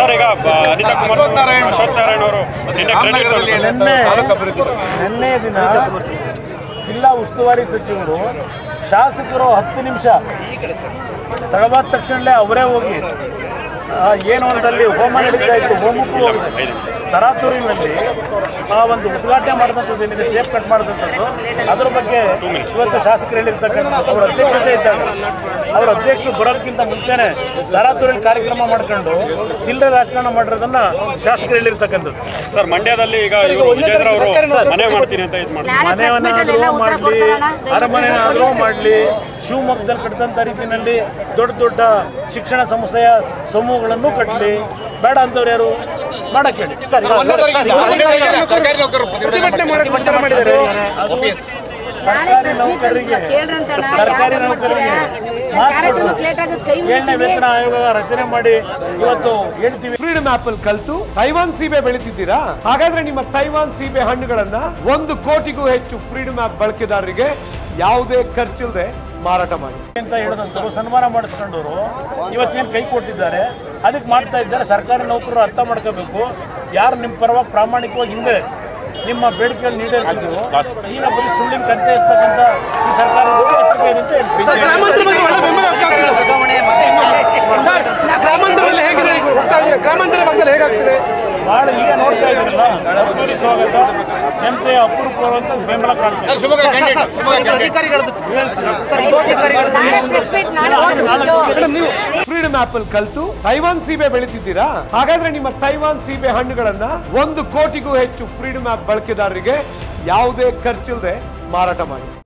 Sir ಈಗ ಅನಿತಾ ಕುಮಾರ್ ಅಶೋಕ್ ನಾರಾಯಣ್ ಅವರು ನಿನ್ನೆ ರಾಮನಗರದಲ್ಲಿ ನೆನ್ನೆ ದಿನ ಜಿಲ್ಲಾ ಉಸ್ತುವಾರಿ ಸಚಿವರು ಶಾಸಕರು 10 ನಿಮಿಷ ತಡವಾದ ತಕ್ಷಣಲೇ ಅವರೇ ಹೋಗಿ ಏನು ಒಂದಲ್ಲಿ ಹೋಮ ನಡೆಯಿತು ಹೋಮಕ್ಕೂ ತರಾತುರಿನಲ್ಲಿ ಆ ಒಂದು ಉದ್ಘಾಟನೆ ಮಾಡಿದಂಥದ್ದು ಏನಿದೆ ಟೇಪ್ ಕಟ್ ಮಾಡಿದಂಥದ್ದು ಅದರ ಬಗ್ಗೆ ಇವತ್ತು ಶಾಸಕರು ಹೇಳಿರ್ತಕ್ಕಂಥ ಅವರ ಅಧ್ಯಕ್ಷತೆ ಇದ್ದಾಗ ಅವರ ಅಧ್ಯಕ್ಷರು ಬರೋದಕ್ಕಿಂತ ಮುಂಚೆನೆ ತರಾತುರಿಯಲ್ಲಿ ಕಾರ್ಯಕ್ರಮ ಮಾಡ್ಕೊಂಡು ಚಿಲ್ಲರೆ ರಾಜಕಾರಣ ಮಾಡಿರೋದನ್ನ ಶಾಸಕರು ಹೇಳಿರ್ತಕ್ಕಂಥದ್ದು. ಸರ್ ಮಂಡ್ಯದಲ್ಲಿ ಈಗ ವಿಜೇಂದ್ರ ಅವರು ಮನೆ ಮಾಡ್ತೀನಿ ಅಂತ ಇದು ಮಾಡ್ತಾರೆ, ಮನೆಯನ್ನಾದರೂ ಮಾಡಲಿ ಅರಮನೆಯನ್ನಾದರೂ ಮಾಡಲಿ, ಶಿವಮೊಗ್ಗದಲ್ಲಿ ಕಟ್ಟಿದಂಥ ರೀತಿಯಲ್ಲಿ ದೊಡ್ಡ ದೊಡ್ಡ ಶಿಕ್ಷಣ ಸಂಸ್ಥೆಯ ಸಮೂಹಗಳನ್ನು ಕಟ್ಟಲಿ, ಬೇಡ ಅಂತವ್ರು ಯಾರು ಮಾಡಕ್ಕೆ ಹೇಳಿ. ಸರ್ಕಾರಿ ನೌಕರರಿಗೆ ವೇತನ ಆಯೋಗ ರಚನೆ ಮಾಡಿ ಇವತ್ತು ಹೇಳ್ತೀವಿ ಫ್ರೀಡಮ್ ಆಪಲ್ ಕಲ್ತು ತೈವಾನ್ ಸೀಬೆ ಬೆಳೀತಿದ್ದೀರಾ, ಹಾಗಾದ್ರೆ ನಿಮ್ಮ ತೈವಾನ್ ಸೀಬೆ ಹಣ್ಣುಗಳನ್ನ 1 ಕೋಟಿಗೂ ಹೆಚ್ಚು ಫ್ರೀಡಮ್ ಆಪ್ ಬಳಕೆದಾರರಿಗೆ ಯಾವುದೇ ಖರ್ಚಿಲ್ಲದೆ ಮಾರಾಟ ಮಾಡಿ ಅಂತ ಹೇಳಿದಂಥವ್ರು ಸನ್ಮಾನ ಮಾಡಿಸ್ಕೊಂಡವರು ಇವತ್ತೇನು ಕೈ ಕೊಟ್ಟಿದ್ದಾರೆ ಅದಕ್ಕೆ ಮಾಡ್ತಾ ಇದ್ದಾರೆ. ಸರ್ಕಾರಿ ನೌಕರರು ಅರ್ಥ ಮಾಡ್ಕೋಬೇಕು, ಯಾರು ನಿಮ್ಮ ಪರವಾಗಿ ಪ್ರಾಮಾಣಿಕವಾಗಿ ಹಿಂದೆ ನಿಮ್ಮ ಬೇಡಿಕೆಗಳು ನೀಡಬೇಕು, ಈಗ ಬರೀ ಸುಳ್ಳಿನ ಕಂತೆ ಇರ್ತಕ್ಕಂಥ ಈ ಸರ್ಕಾರ ಏನಂತ ಹೇಳ್ತೀವಿ ಭಾಳ ಈಗ ನೋಡ್ತಾ ಇದ್ದೀರಲ್ಲ. ಅದ್ದೂರಿ ಸ್ವಾಗತ, ಜನತೆಯ ಅಪರೂಪವಾದಂಥ ಬೆಂಬಲ ಕಾಣ್ತಾರೆ. ಫ್ರೀಡಮ್ ಆಪಲ್ ಕಲ್ತು ತೈವಾನ್ ಸೀಬೆ ಬೆಳೀತಿದ್ದೀರಾ, ಹಾಗಾದ್ರೆ ನಿಮ್ಮ ತೈವಾನ್ ಸೀಬೆ ಹಣ್ಣುಗಳನ್ನ 1 ಕೋಟಿಗೂ ಹೆಚ್ಚು ಫ್ರೀಡಮ್ ಆಪ್ ಬಳಕೆದಾರರಿಗೆ ಯಾವುದೇ ಖರ್ಚಿಲ್ಲದೆ ಮಾರಾಟ ಮಾಡಿ.